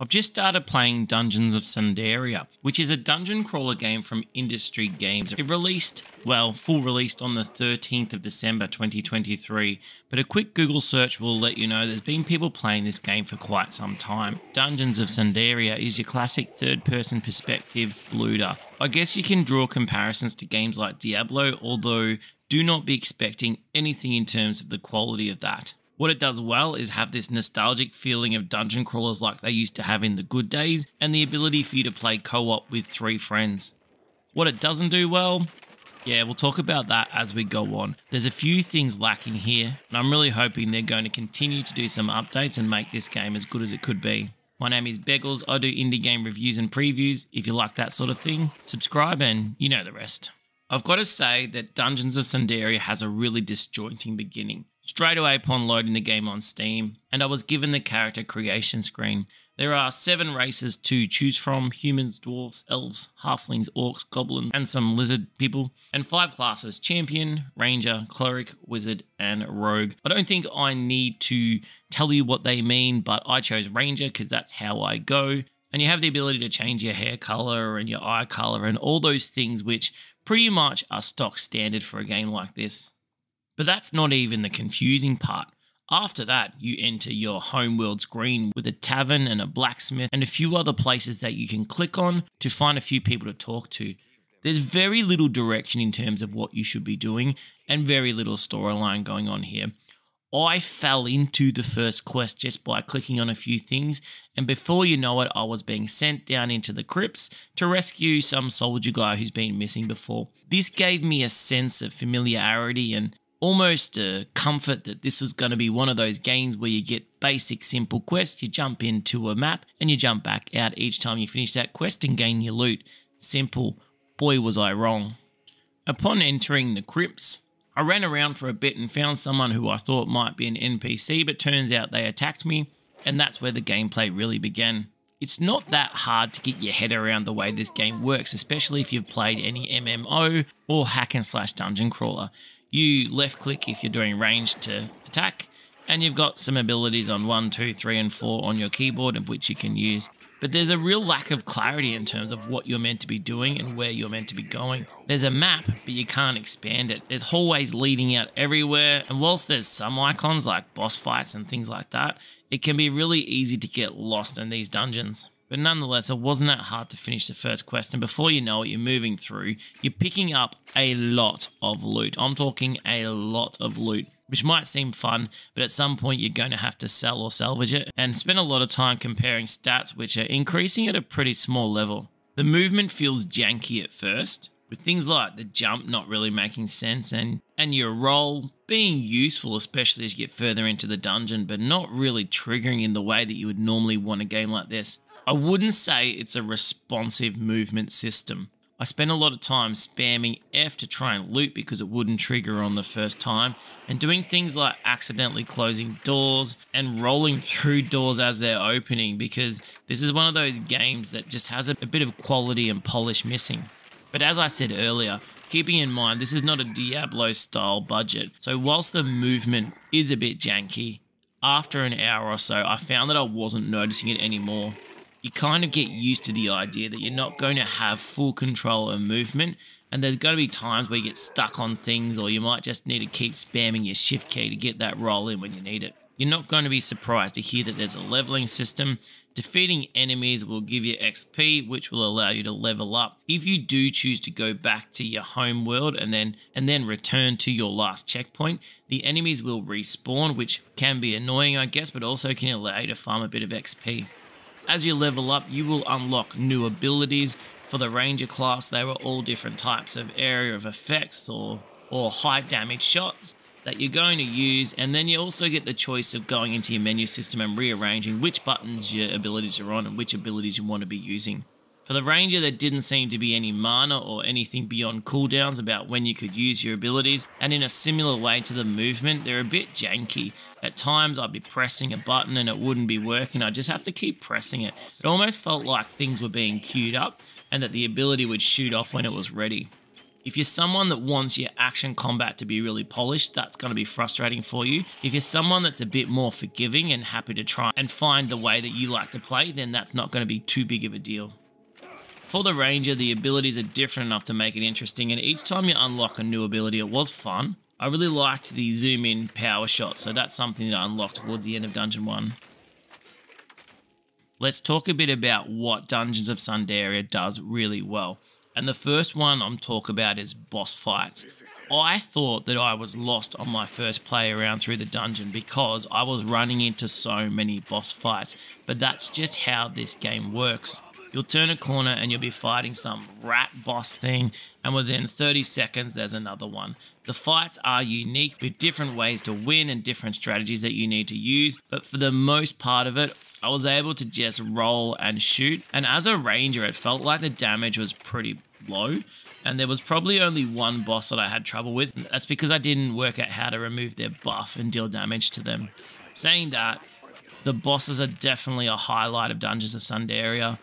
I've just started playing Dungeons of Sundaria, which is a dungeon crawler game from Industry Games. It released, well, full released on the 13th of December 2023, but a quick Google search will let you know there's been people playing this game for quite some time. Dungeons of Sundaria is your classic third-person perspective looter. I guess you can draw comparisons to games like Diablo, although do not be expecting anything in terms of the quality of that. What it does well is have this nostalgic feeling of dungeon crawlers like they used to have in the good days, and the ability for you to play co-op with 3 friends. What it doesn't do well? Yeah, we'll talk about that as we go on. There's a few things lacking here, and I'm really hoping they're going to continue to do some updates and make this game as good as it could be. My name is Beggles, I do indie game reviews and previews. If you like that sort of thing, subscribe and you know the rest. I've got to say that Dungeons of Sundaria has a really disjointing beginning. Straight away upon loading the game on Steam, and I was given the character creation screen. There are 7 races to choose from: humans, dwarves, elves, halflings, orcs, goblins, and some lizard people. And 5 classes: champion, ranger, cleric, wizard, and rogue. I don't think I need to tell you what they mean, but I chose ranger because that's how I go. And you have the ability to change your hair color and your eye color and all those things which pretty much are stock standard for a game like this. But that's not even the confusing part. After that, you enter your homeworld screen with a tavern and a blacksmith and a few other places that you can click on to find a few people to talk to. There's very little direction in terms of what you should be doing and very little storyline going on here. I fell into the first quest just by clicking on a few things, and before you know it, I was being sent down into the crypts to rescue some soldier guy who's been missing before. This gave me a sense of familiarity and almost a comfort that this was going to be one of those games where you get basic simple quests, you jump into a map and you jump back out each time you finish that quest and gain your loot. Simple. Boy was I wrong. Upon entering the crypts, I ran around for a bit and found someone who I thought might be an NPC, but turns out they attacked me, and that's where the gameplay really began. It's not that hard to get your head around the way this game works, especially if you've played any MMO or hack and slash dungeon crawler. You left click if you're doing range to attack, and you've got some abilities on 1, 2, 3, and 4 on your keyboard of which you can use. But there's a real lack of clarity in terms of what you're meant to be doing and where you're meant to be going. There's a map, but you can't expand it. There's hallways leading out everywhere, and whilst there's some icons like boss fights and things like that, it can be really easy to get lost in these dungeons. But nonetheless, it wasn't that hard to finish the first quest, and before you know it, you're moving through, you're picking up a lot of loot. I'm talking a lot of loot, which might seem fun, but at some point you're going to have to sell or salvage it, and spend a lot of time comparing stats which are increasing at a pretty small level. The movement feels janky at first, with things like the jump not really making sense and your roll being useful, especially as you get further into the dungeon, but not really triggering in the way that you would normally want a game like this. I wouldn't say it's a responsive movement system. I spent a lot of time spamming F to try and loot because it wouldn't trigger on the first time, and doing things like accidentally closing doors and rolling through doors as they're opening, because this is one of those games that just has a bit of quality and polish missing. But as I said earlier, keeping in mind this is not a Diablo style budget, so whilst the movement is a bit janky, after an hour or so I found that I wasn't noticing it anymore. You kind of get used to the idea that you're not going to have full control of movement, and there's going to be times where you get stuck on things, or you might just need to keep spamming your shift key to get that roll in when you need it. You're not going to be surprised to hear that there's a leveling system. Defeating enemies will give you XP, which will allow you to level up if you do choose to go back to your home world and then return to your last checkpoint. The enemies will respawn, which can be annoying, I guess, but also can allow you to farm a bit of XP. As you level up, you will unlock new abilities. For the ranger class, they were all different types of area of effects or high damage shots that you're going to use, and then you also get the choice of going into your menu system and rearranging which buttons your abilities are on and which abilities you want to be using. For the ranger, there didn't seem to be any mana or anything beyond cooldowns about when you could use your abilities, and in a similar way to the movement, they're a bit janky. At times I'd be pressing a button and it wouldn't be working, I'd just have to keep pressing it. It almost felt like things were being queued up and that the ability would shoot off when it was ready. If you're someone that wants your action combat to be really polished, that's going to be frustrating for you. If you're someone that's a bit more forgiving and happy to try and find the way that you like to play, then that's not going to be too big of a deal. For the Ranger, the abilities are different enough to make it interesting, and each time you unlock a new ability, it was fun. I really liked the zoom in power shot, so that's something that I unlocked towards the end of Dungeon 1. Let's talk a bit about what Dungeons of Sundaria does really well. And the first one I'm talking about is boss fights. I thought that I was lost on my first play around through the dungeon because I was running into so many boss fights, but that's just how this game works. You'll turn a corner and you'll be fighting some rat boss thing, and within 30 seconds, there's another one. The fights are unique with different ways to win and different strategies that you need to use, but for the most part of it, I was able to just roll and shoot, and as a ranger, it felt like the damage was pretty low, and there was probably only one boss that I had trouble with. That's because I didn't work out how to remove their buff and deal damage to them. Saying that, the bosses are definitely a highlight of Dungeons of Sundaria.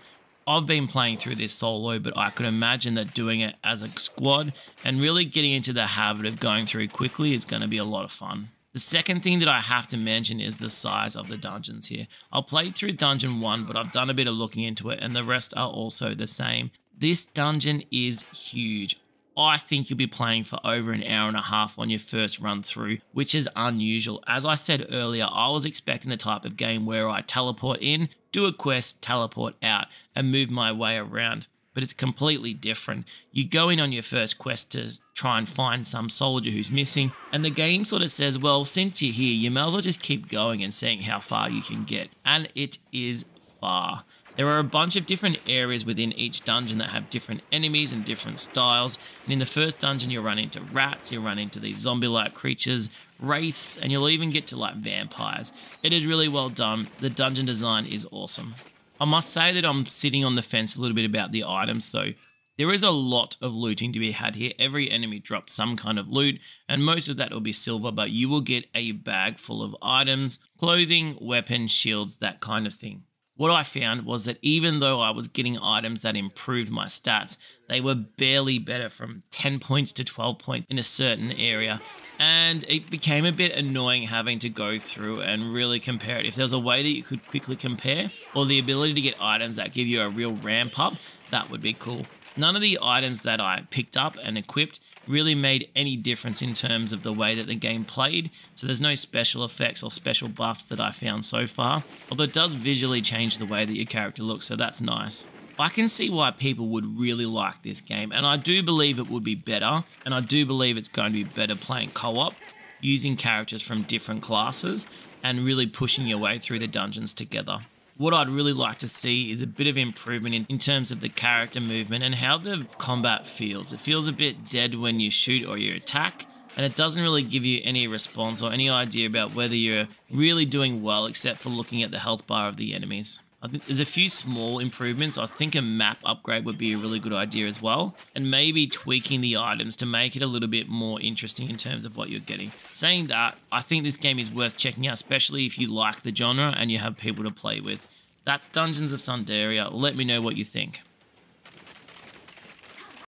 I've been playing through this solo, but I could imagine that doing it as a squad and really getting into the habit of going through quickly is going to be a lot of fun. The second thing that I have to mention is the size of the dungeons here. I played through Dungeon 1, but I've done a bit of looking into it, and the rest are also the same. This dungeon is huge. I think you'll be playing for over an hour and a half on your first run through, which is unusual. As I said earlier, I was expecting the type of game where I teleport in, do a quest, teleport out, and move my way around. But it's completely different. You go in on your first quest to try and find some soldier who's missing, and the game sort of says, well, since you're here, you may as well just keep going and seeing how far you can get. And it is far. There are a bunch of different areas within each dungeon that have different enemies and different styles. And in the first dungeon, you'll run into rats, you'll run into these zombie-like creatures, wraiths, and you'll even get to like vampires. It is really well done. The dungeon design is awesome. I must say that I'm sitting on the fence a little bit about the items though. There is a lot of looting to be had here. Every enemy drops some kind of loot, and most of that will be silver, but you will get a bag full of items, clothing, weapons, shields, that kind of thing. What I found was that even though I was getting items that improved my stats, they were barely better from 10 points to 12 points in a certain area. And it became a bit annoying having to go through and really compare it. If there's a way that you could quickly compare, or the ability to get items that give you a real ramp up, that would be cool. None of the items that I picked up and equipped really made any difference in terms of the way that the game played, so there's no special effects or special buffs that I found so far, although it does visually change the way that your character looks, so that's nice. I can see why people would really like this game, and I do believe it would be better, and I do believe it's going to be better playing co-op, using characters from different classes, and really pushing your way through the dungeons together. What I'd really like to see is a bit of improvement in terms of the character movement and how the combat feels. It feels a bit dead when you shoot or you attack, and it doesn't really give you any response or any idea about whether you're really doing well except for looking at the health bar of the enemies. I think there's a few small improvements. I think a map upgrade would be a really good idea as well, and maybe tweaking the items to make it a little bit more interesting in terms of what you're getting. Saying that, I think this game is worth checking out, especially if you like the genre and you have people to play with. That's Dungeons of Sundaria. Let me know what you think.